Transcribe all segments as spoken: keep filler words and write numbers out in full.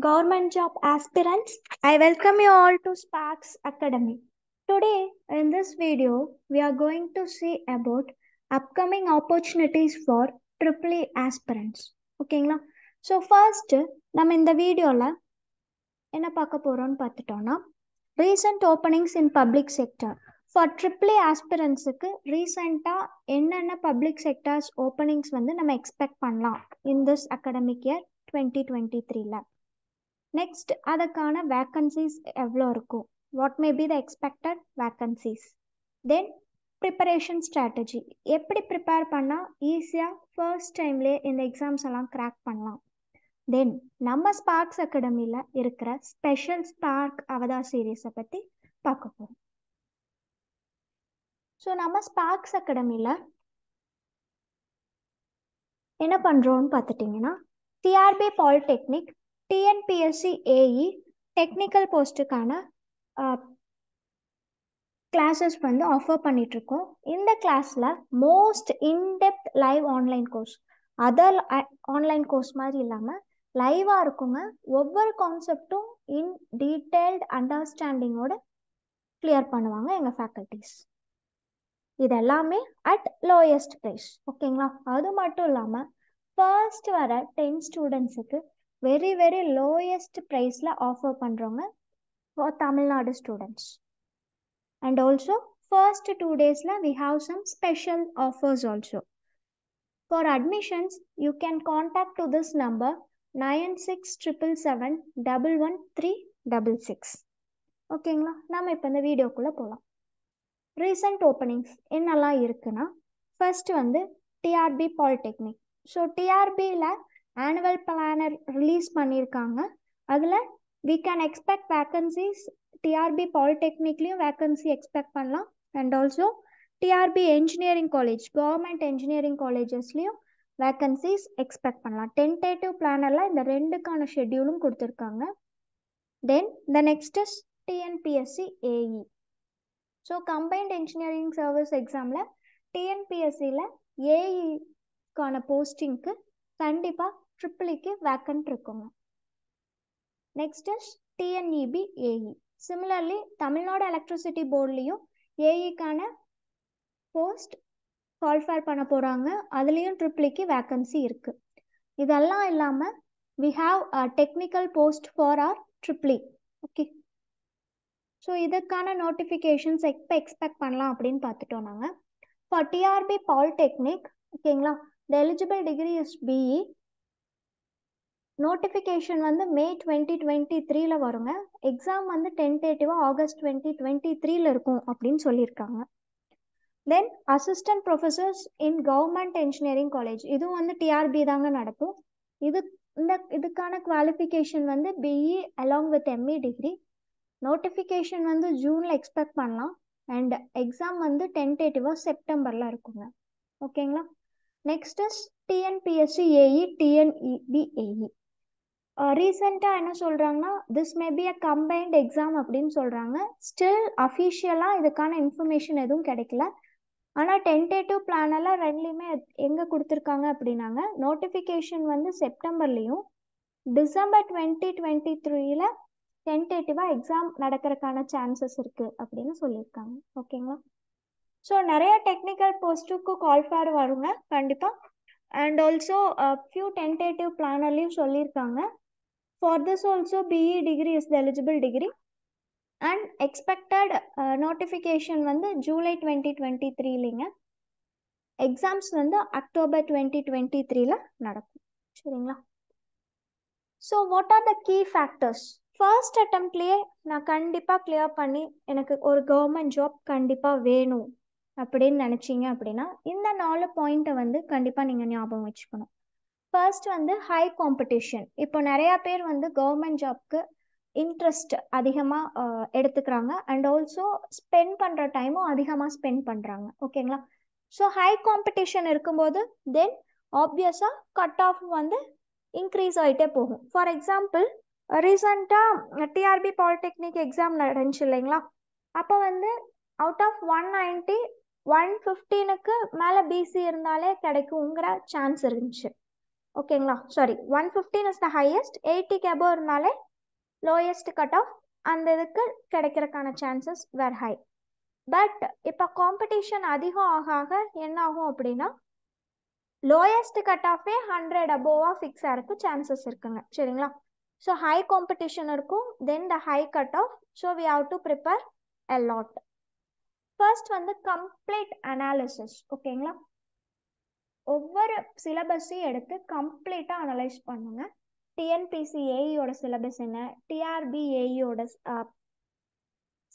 Government job aspirants, I welcome you all to SPAARKZ Academy. Today in this video, we are going to see about upcoming opportunities for E E E aspirants. Okayla. So first, nam in the video la enna paaka porom paathitomna recent openings in public sector. For E E E aspirants ku recent ah enna enna public sectors openings vandu nam expect pannalam in this academic year twenty twenty-three la. Next, adakana vacancies evlo irukum, what may be the expected vacancies, then preparation strategy, eppadi prepare panna easy-a first time la indha exams alla crack pannalam. Then namma SPAARKZ Academy la irukra special spark avada series patti paakapoom. So namma SPAARKZ Academy la enna pandrom paathitingana T R B Polytechnic T N P S C A E technical post கான classes வந்து offer பண்ணிட்டு இருக்கோம். இந்த classல most in-depth live online course, other online course மாதிரி இல்லாம லைவா இருக்குங்க. ஒவ்வொரு கான்செப்டும் in detailed understanding ஓட clear பண்ணுவாங்க எங்க faculties. இது எல்லாமே at lowest price. ஓகேங்களா? அது மட்டும் இல்லாம first வர ten ஸ்டூடெண்ட்ஸுக்கு very very lowest price la offer pandronga for Tamil Nadu students, and also first two days la we have some special offers also. For admissions, you can contact to this number nine six seven seven seven one one three six six. Okay la, nama ipo indha video kulla polam. Recent openings ennala irukuna, first vandu T R B Polytechnic. So T R B la annual planner release பண்ணியிருக்காங்க. அதில் we can expect vacancies. T R B Polytechnicலையும் vacancy expect பண்ணலாம், and also T R B Engineering College, Government Engineering Collegesலையும் vacancies expect பண்ணலாம். Tentative plannerல இந்த ரெண்டுக்கான ஷெட்யூலும் கொடுத்துருக்காங்க. Then the next is T N P S C A E. So Combined Engineering Service examல T N P S Cல A E-கான போஸ்டிங்க்கு கண்டிப்பா ட்ரிபிள்க்கு vacant இருக்குங்க. Next is T N E B A E. Similarly Tamil Nadu electricity போர்ட்லையும் ஏஇக்கான post qualify பண்ண போகிறாங்க. அதுலேயும் ட்ரிபிள்க்கு வேக்கன்சி இருக்குது. இதெல்லாம் இல்லாமல் we have a technical post for R triple. Okay, so இதுக்கான நோட்டிஃபிகேஷன்ஸ் எப்போ எக்ஸ்பெக்ட் பண்ணலாம் அப்படின்னு பார்த்துட்டோம் நாங்கள். For T R B Polytechnic, ஓகேங்களா, the eligible degree is B E. notification வந்து May twenty twenty-three ல வருங்க. exam வந்து tentative August twenty twenty-three ல இருக்கும் அப்படினு சொல்லிருக்காங்க. then assistant professors in government engineering college, இது வந்து T R B தாங்க நடக்கும். இது இந்த இதுக்கான qualification வந்து B E along with M E degree. notification வந்து ஜூன்ல எக்ஸ்பெக்ட் பண்ணலாம், and exam வந்து tentative செப்டம்பர்ல இருக்குங்க. ஓகேங்களா? Next is T N P S C A E, T N E B A E. ரீசெண்டாக என்ன சொல்கிறாங்கன்னா, this may be a combined exam அப்படின்னு சொல்கிறாங்க. ஸ்டில் அஃபிஷியலாக இதுக்கான இன்ஃபர்மேஷன் எதுவும் கிடைக்கல. ஆனால் டென்டேட்டிவ் பிளானெல்லாம் ரெண்டுலேயுமே எங்கே கொடுத்துருக்காங்க அப்படின்னாங்க, நோட்டிஃபிகேஷன் வந்து செப்டம்பர்லேயும் டிசம்பர் டுவெண்ட்டி டுவெண்ட்டி த்ரீல டென்டேட்டிவாக எக்ஸாம் நடக்கிறதுக்கான சான்சஸ் இருக்குது அப்படின்னு சொல்லியிருக்காங்க. ஓகேங்களா? ஸோ நிறைய டெக்னிக்கல் போஸ்ட்டுக்கு குவாலிஃபை வருங்க கண்டிப்பாக, அண்ட் ஆல்சோ ஃபியூ டென்டேட்டிவ் பிளானர்லையும் சொல்லியிருக்காங்க. For this also B E degree is the eligible degree, and expected notification வந்து ஜூலை டுவெண்ட்டி டுவெண்ட்டி த்ரீலிங்க. எக்ஸாம்ஸ் வந்து அக்டோபர் டுவெண்ட்டி டுவெண்ட்டி த்ரீல நடக்கும். சரிங்களா? So what are the key factors? First அட்டம்ப்ட்லேயே நான் கண்டிப்பாக கிளியர் பண்ணி எனக்கு ஒரு கவர்மெண்ட் ஜாப் கண்டிப்பாக வேணும் அப்படின்னு நினச்சிங்க அப்படின்னா, இந்த நாலு பாயிண்ட்டை வந்து கண்டிப்பாக நீங்கள் ஞாபகம் வச்சுக்கணும். ஃபர்ஸ்ட் வந்து ஹை காம்படிஷன். இப்போ நிறையா பேர் வந்து கவர்மெண்ட் ஜாப்க்கு இன்ட்ரெஸ்ட் அதிகமாக எடுத்துக்கிறாங்க, அண்ட் ஆல்சோ ஸ்பெண்ட் பண்ணுற டைமும் அதிகமாக ஸ்பெண்ட் பண்ணுறாங்க. ஓகேங்களா? ஸோ ஹை காம்படிஷன் இருக்கும்போது தென் ஆப்வியஸாக கட் ஆஃப் வந்து இன்க்ரீஸ் ஆகிட்டே போகும். ஃபார் எக்ஸாம்பிள், ரீசெண்டாக T R B polytechnic exam நடந்துச்சு இல்லைங்களா? அப்போ வந்து out of one ninety one ஃபிஃப்டீனுக்கு மேலே பிசி இருந்தாலே கிடைக்குங்கிற சான்ஸ் இருந்துச்சு. ஓகேங்களா? Sorry, one fifteen is the highest, எயிட்டிக்கு அபவ் இருந்தாலே லோயஸ்ட் கட் ஆஃப், அந்த இதுக்கு கிடைக்கிறதுக்கான சான்சஸ் வேர் ஹை. பட் இப்போ காம்படிஷன் அதிகம் ஆக ஆக என்ன ஆகும் அப்படின்னா, லோயஸ்ட் கட் ஆஃபே ஹண்ட்ரட் அபோவாக ஃபிக்ஸ் ஆகிறதுக்கு சான்சஸ் இருக்குங்க. சரிங்களா? ஸோ ஹை காம்படிஷன் இருக்கும், then the high cut off. So we have to prepare a lot. First வந்து கம்ப்ளீட் அனாலிசிஸ். ஓகேங்களா? ஒவ்வொரு சிலபஸையும் எடுத்து கம்ப்ளீட்டாக அனலைஸ் பண்ணுங்க. டிஎன்பிஎஸ்சி ஏஇயோட சிலபஸ் என்ன, டிஆர்பி ஏஇயோட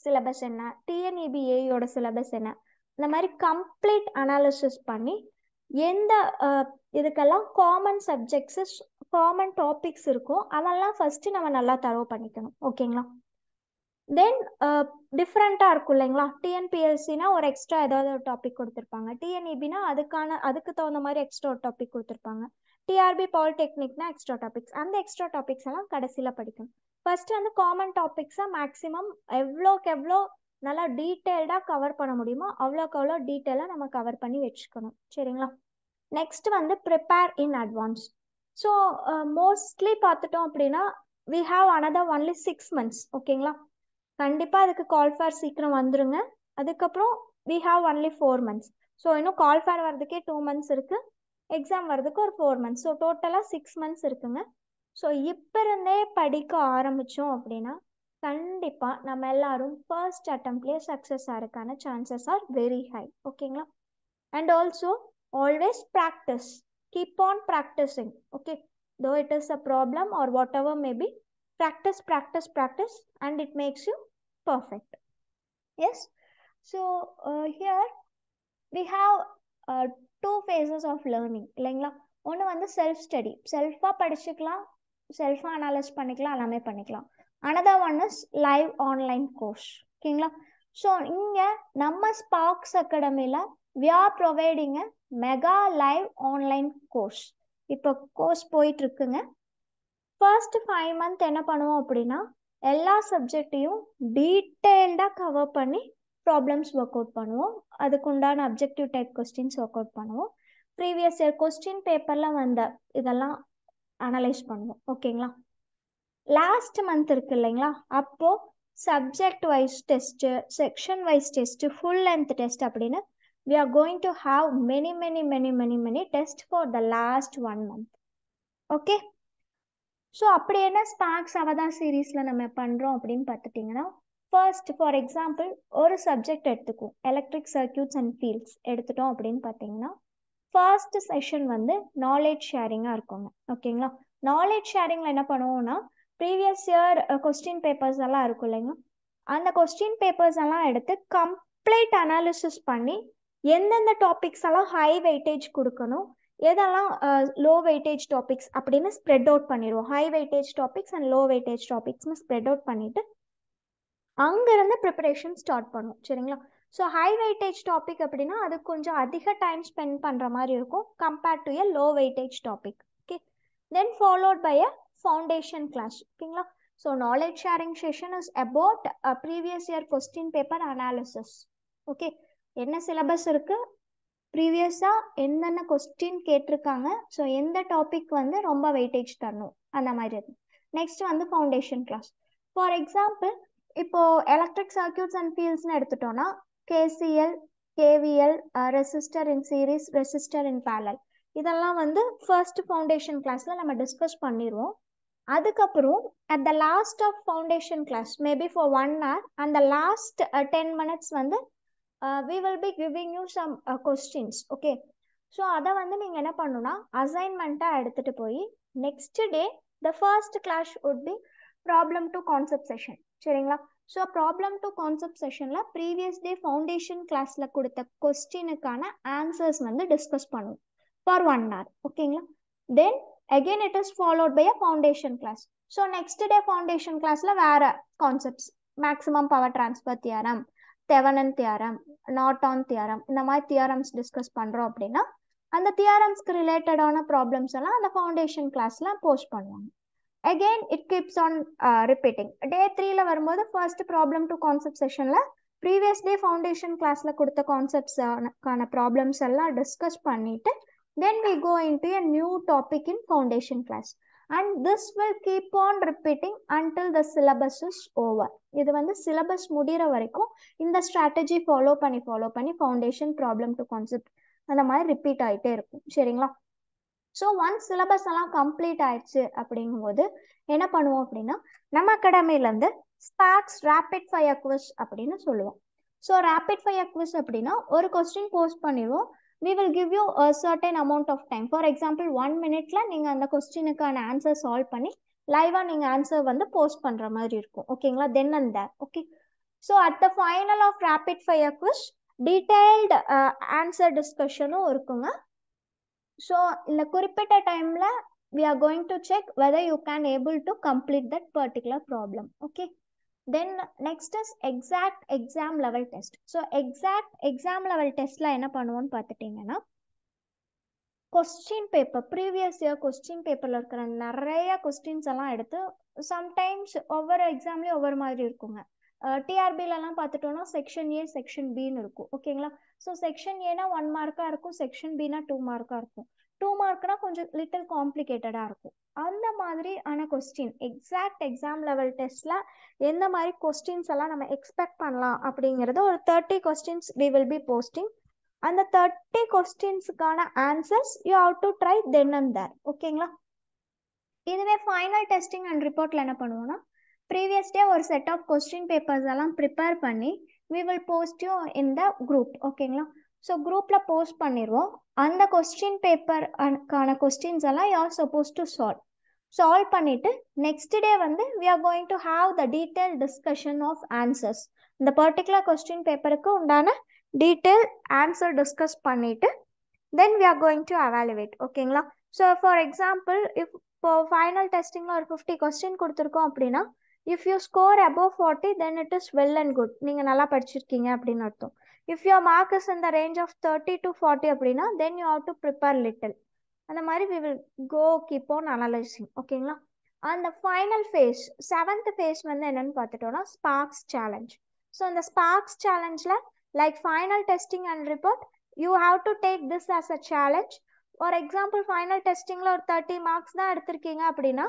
சிலபஸ் என்ன, டிஎன்இபி ஏஇயோட சிலபஸ் என்ன, இந்த மாதிரி கம்ப்ளீட் அனாலிசிஸ் பண்ணி எந்த இதுக்கெல்லாம் காமன் சப்ஜெக்ட்ஸஸ், காமன் டாபிக்ஸ் இருக்கும் அதெல்லாம் ஃபர்ஸ்ட் நம்ம நல்லா தரவு பண்ணிக்கணும். ஓகேங்களா? தென் டிஃப்ரெண்ட்டாக இருக்கும் இல்லைங்களா? டிஎன்பிஎஸ்சினா ஒரு எக்ஸ்ட்ரா ஏதாவது ஒரு டாபிக் கொடுத்துருப்பாங்க, டிஎன்இபினா அதுக்கான அதுக்கு தகுந்த மாதிரி எக்ஸ்ட்ரா ஒரு டாபிக் கொடுத்துருப்பாங்க, டிஆர்பி பாலிடெக்னிக்னா எக்ஸ்ட்ரா டாபிக்ஸ். அந்த எக்ஸ்ட்ரா டாபிக்ஸ் எல்லாம் கடைசியில் படிக்கணும். ஃபர்ஸ்ட் வந்து காமன் டாபிக்ஸை மேக்ஸிமம் எவ்வளோக்கு எவ்வளோ நல்லா டீட்டெயில்டாக கவர் பண்ண முடியுமோ அவ்வளோக்கு அவ்வளோ டீட்டெயிலாக நம்ம கவர் பண்ணி வச்சுக்கணும். சரிங்களா? நெக்ஸ்ட் வந்து prepare in advance. So mostly பார்த்துட்டோம் அப்படின்னா we have another only six months. ஓகேங்களா? கண்டிப்பாக அதுக்கு கால் ஃபேர் சீக்கிரம் வந்துடுங்க. அதுக்கப்புறம் we have only four months. So இன்னும் கால் ஃபேர் வர்றதுக்கே டூ மந்த்ஸ் இருக்குது, எக்ஸாம் வர்றதுக்கு ஒரு ஃபோர் மந்த்ஸ். ஸோ டோட்டலாக சிக்ஸ் மந்த்ஸ் இருக்குங்க. ஸோ இப்போ இருந்தே படிக்க ஆரம்பித்தோம் அப்படின்னா கண்டிப்பாக நம்ம எல்லாரும் ஃபர்ஸ்ட் அட்டம்ப்ட்லேயே சக்ஸஸ் ஆகிறதுக்கான சான்சஸ் ஆர் வெரி ஹை. ஓகேங்களா? And also always practice, keep on practising. Okay, though it is a problem or whatever maybe, practice practice practice and it makes you perfect. Yes. So here we have two phases of learning இல்லைங்களா? ஒன்று வந்து self study, செல்ஃபாக படிச்சுக்கலாம், செல்ஃபாக analyse பண்ணிக்கலாம், எல்லாமே பண்ணிக்கலாம். Another one is live online course. ஓகேங்களா? ஸோ இங்கே நம்ம ஸ்பார்க்ஸ் அகாடமியில் we are providing a mega live online course. இப்போ கோர்ஸ் போயிட்டுருக்குங்க. ஃபர்ஸ்ட் ஃபைவ் மந்த் என்ன பண்ணுவோம் அப்படின்னா எல்லா சப்ஜெக்டையும் டீட்டெயில்டாக கவர் பண்ணி ப்ராப்ளம்ஸ் ஒர்க் அவுட் பண்ணுவோம். அதுக்குண்டான objective type questions work out பண்ணுவோம். ப்ரீவியஸ் இயர் கொஸ்டின் பேப்பரில் வந்த இதெல்லாம் அனலைஸ் பண்ணுவோம். ஓகேங்களா? லாஸ்ட் மந்த் இருக்கு இல்லைங்களா? அப்போது subject wise test, section wise test, full length test அப்படின்னு we are going to have many many many many many test for the last one month. Okay? So அப்படி என்ன ஸ்பார்க்ஸ் அவதான் சீரீஸில் நம்ம பண்ணுறோம் அப்படின்னு பார்த்துட்டிங்கன்னா, ஃபர்ஸ்ட் ஃபார் எக்ஸாம்பிள் ஒரு சப்ஜெக்ட் எடுத்துக்குவோம், எலக்ட்ரிக் சர்க்கியூட்ஸ் அண்ட் ஃபீல்ட்ஸ் எடுத்துட்டோம் அப்படின்னு பார்த்தீங்கன்னா ஃபர்ஸ்ட் செஷன் வந்து நாலேஜ் ஷேரிங்காக இருக்குங்க. ஓகேங்களா? நாலேஜ் ஷேரிங்கில் என்ன பண்ணுவோம்னா ப்ரீவியஸ் இயர் கொஸ்டின் பேப்பர்ஸ் எல்லாம் இருக்கும் இல்லைங்க, அந்த கொஸ்டின் பேப்பர்ஸ் எல்லாம் எடுத்து கம்ப்ளீட் அனாலிசிஸ் பண்ணி எந்தெந்த டாபிக்ஸ் எல்லாம் ஹை வெயிட்டேஜ் கொடுக்கணும், எதெல்லாம் லோ வெயிட்டேஜ் டாபிக்ஸ் அப்படின்னு ஸ்ப்ரெட் அவுட் பண்ணிடுவோம். High weightage topics and low weightage டாபிக்ஸ்னு ஸ்ப்ரெட் அவுட் பண்ணிவிட்டு அங்கேருந்து ப்ரிப்பரேஷன் ஸ்டார்ட் பண்ணுவோம். சரிங்களா? ஸோ ஹை வெயிட்டேஜ் டாபிக் அப்படின்னா அது கொஞ்சம் அதிக டைம் ஸ்பெண்ட் பண்ணுற மாதிரி இருக்கும் compared to a low weightage topic. Okay? Then followed by a foundation class. ஓகேங்களா? ஸோ knowledge sharing session is about a previous year question paper analysis. Okay? என்ன சிலபஸ் இருக்குது, ப்ரீவியஸாக என்னென்ன கொஸ்டின் கேட்டிருக்காங்க, ஸோ எந்த டாபிக் வந்து ரொம்ப வெயிட்டேஜ் தரணும், அந்த மாதிரி இருக்கும். நெக்ஸ்ட் வந்து ஃபவுண்டேஷன் கிளாஸ். ஃபார் எக்ஸாம்பிள் இப்போது எலக்ட்ரிக் சர்க்கியூட்ஸ் அண்ட் ஃபீல்ட்ஸ்னு எடுத்துட்டோன்னா KCL, KVL, resistor in series, resistor in parallel, இதெல்லாம் வந்து ஃபர்ஸ்ட் ஃபவுண்டேஷன் கிளாஸில் நம்ம டிஸ்கஸ் பண்ணிடுவோம். அதுக்கப்புறம் at the last of foundation class maybe for one hour அந்த லாஸ்ட் டென் மினிட்ஸ் வந்து we will be giving you some questions. Okay? So அதை வந்து நீங்கள் என்ன பண்ணணும்னா அசைன்மெண்ட்டாக எடுத்துகிட்டு போய் next day the first class would B problem to concept session. சரிங்களா? ஸோ ப்ராப்ளம் டு கான்செப்ட் செஷனில் ப்ரீவியஸ் டே ஃபவுண்டேஷன் கிளாஸில் கொடுத்த கொஸ்டினுக்கான ஆன்சர்ஸ் வந்து டிஸ்கஸ் பண்ணுவோம் for one hour. ஓகேங்களா? தென் again it is followed by a foundation class. So next day foundation classல வேற concepts, maximum power transfer theorem, Thevenin theorem, Norton theorem, இந்த மாதிரி theorems discuss பண்றோம் அப்படின்னா அந்த theoremsக்கு related ஆன problems எல்லாம் அந்த foundation classல போஸ்ட் பண்ணுவாங்க. Again it keeps on uh, repeating. Day threeல வரும்போது first problem to concept sessionல previous day foundation classல கொடுத்த concepts கான problems எல்லாம் discuss பண்ணிட்டு Then we go into a new topic in foundation class. And this will keep on repeating until the syllabus is over. This is syllabus mudira varaikum inda strategy follow pani follow pani foundation problem to concept. And the repeat aite irukum. Seringla. So once syllabus alla complete aichu appadingumbodhu enna pannuvom appadina nama academy la irundhu SPAARKZ rapid fire quiz appadina solluvom. So rapid fire quiz appadina oru question post panniruvom. We will give you a certain amount of time. For example, one minute la neenga andha question ku an answer solve panni live ah neenga answer vandu post pandra maari irukum. Okayla, then and there. Okay. So at the final of rapid fire quiz, detailed uh, answer discussion irukunga. So in the குறிப்பிட்ட time la we are going to check whether you can able to complete that particular problem. Okay. Then next is exact exam level test. So exact exam level test la enna pannuvom paathutinga na question paper, previous year question paper la irukra nariya questions alla eduthu sometimes over exam la over maari irukunga. Uh, T R B la la paathuttona section A section B nu irukum. Okayla. So section A na one mark ah irukum, section B na two mark ah irukum. two mark na konjam little complicated ah irukum. அந்த மாதிரி ஆன question exact exam level டெஸ்ட்ல எந்த மாதிரி questions எல்லாம் நம்ம expect பண்ணலாம் அப்படிங்கிறது ஒரு thirty questions we will be posting. அந்த தேர்ட்டி கொஸ்டின்ஸுக்கான answers you have to try then and there. ஓகேங்களா. இதுவே ஃபைனல் டெஸ்டிங் அண்ட் ரிப்போர்ட்ல என்ன பண்ணுவோம்னா ப்ரீவியஸ் டே ஒரு செட் ஆஃப் கொஸ்டின் பேப்பர்ஸ் எல்லாம் ப்ரிப்பேர் பண்ணி we will post you in the group. ஓகேங்களா. ஸோ குரூப்பில் போஸ்ட் பண்ணிடுவோம். அந்த கொஸ்டின் பேப்பருக்கான கொஸ்டின்ஸ் எல்லாம் you are supposed to solve solve பண்ணிட்டு நெக்ஸ்ட் டே வந்து we are going to have the detailed discussion of answers. இந்த பர்டிகுலர் கொஸ்டின் பேப்பருக்கு உண்டான டீட்டெயில் ஆன்சர் டிஸ்கஸ் பண்ணிட்டு then we are going to evaluate. ஓகேங்களா. So for example இப் இப்போ final டெஸ்டிங்கில் ஒரு ஃபிஃப்டி கொஸ்டின் கொடுத்துருக்கோம் அப்படின்னா if you score above forty then it is well and good. நீங்கள் நல்லா படிச்சிருக்கீங்க அப்படின்னு அர்த்தம். இஃப் யூர் மார்க் இஸ் இந்த range of thirty to forty அப்படின்னா then you have to prepare little. அந்த மாதிரி we will go keep on analyzing. ஓகேங்களா. அந்த ஃபைனல் ஃபேஸ் செவன்த் ஃபேஸ் வந்து என்னன்னு பார்த்துட்டோம்னா ஸ்பார்க்ஸ் சேலஞ்ச். ஸோ அந்த ஸ்பார்க்ஸ் சேலஞ்சில் like final testing and report you have to take this as a challenge. For example final டெஸ்டிங்கில் ஒரு தேர்ட்டி மார்க்ஸ் தான் எடுத்திருக்கீங்க அப்படின்னா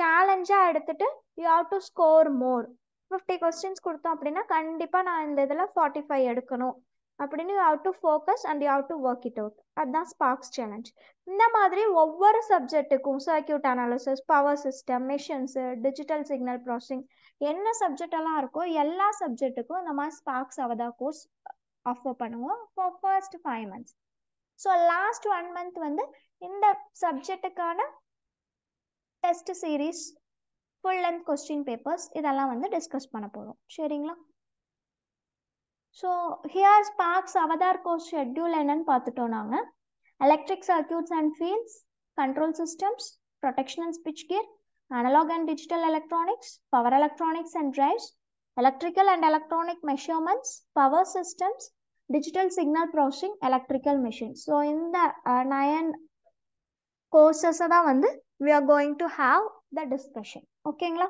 சேலஞ்சாக எடுத்துட்டு you have to score more. Fifty questions கொடுத்தோம் அப்படின்னா கண்டிப்பாக நான் இந்த இதில் ஃபார்ட்டி ஃபைவ் எடுக்கணும் அப்படின்னு you have to focus and you have to work it out. அதுதான் ஸ்பார்க்ஸ் சேலஞ்ச். இந்த மாதிரி ஒவ்வொரு சப்ஜெக்ட்டுக்கும் circuit analysis, power system, machines, digital signal processing என்ன சப்ஜெக்டெல்லாம் இருக்கோ எல்லா சப்ஜெக்ட்டுக்கும் இந்த மாதிரி ஸ்பார்க்ஸ் அவதா கோர்ஸ் ஆஃபர் பண்ணுவோம் for first five months. So last one month வந்து இந்த சப்ஜெக்டுக்கான test series, full length question papers இதெல்லாம் வந்து டிஸ்கஸ் பண்ண போகிறோம். சரிங்களா. So here Sparks Avatar course schedule என்னன்னு பார்த்துட்டோம் நாங்கள். Electric circuits and fields, control systems, protection and ஸ்விட்ச் gear, analog and digital electronics, power electronics and drives, electrical and electronic measurements, power systems, digital signal processing, electrical machine. So இந்த nine கோர்சஸை தான் வந்து we are going to have the discussion. ஓகேங்களா.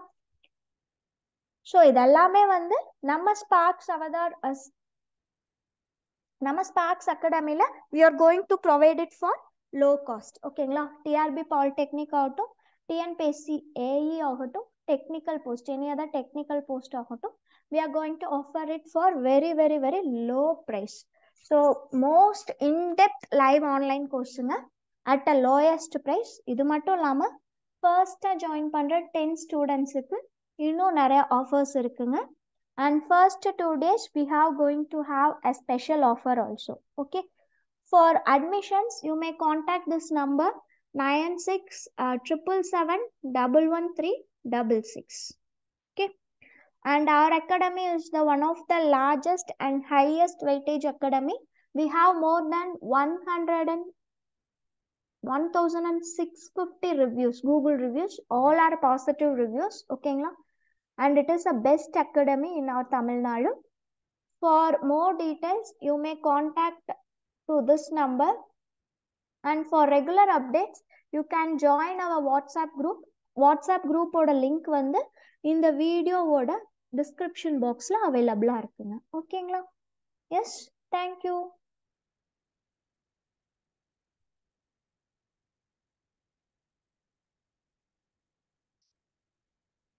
So இதெல்லாமே வந்து நம்ம Sparks avatar நம்ம Sparks அகாடமியில் we are going to provide it for low cost. ஓகேங்களா. T R B Polytechnic ஆகட்டும், T N P S C A E ஆகட்டும், technical post any other technical post ஆகட்டும், we are going to offer it for very very very low price. So most in depth live online கோர்ஸுங்க at a lowest price. இது மட்டும் இல்லாமல் ஃபர்ஸ்ட்டாக join பண்ணுற ten ஸ்டூடெண்ட்ஸுக்கு இன்னும் நிறைய ஆஃபர்ஸ் இருக்குங்க. And first two days we have going to have a special offer also. Okay. For admissions you may contact this number nine six seven seven seven one one three six six. Okay. And our academy is the one of the largest and highest weightage academy. We have more than one thousand six hundred fifty reviews, Google reviews, all are positive reviews. Okay. And it is the best academy in our Tamil Nadu. For more details, you may contact to this number. And for regular updates, you can join our WhatsApp group. WhatsApp group oda link vandu in the video oda description box la available ah irukku. Okay. Yes, thank you.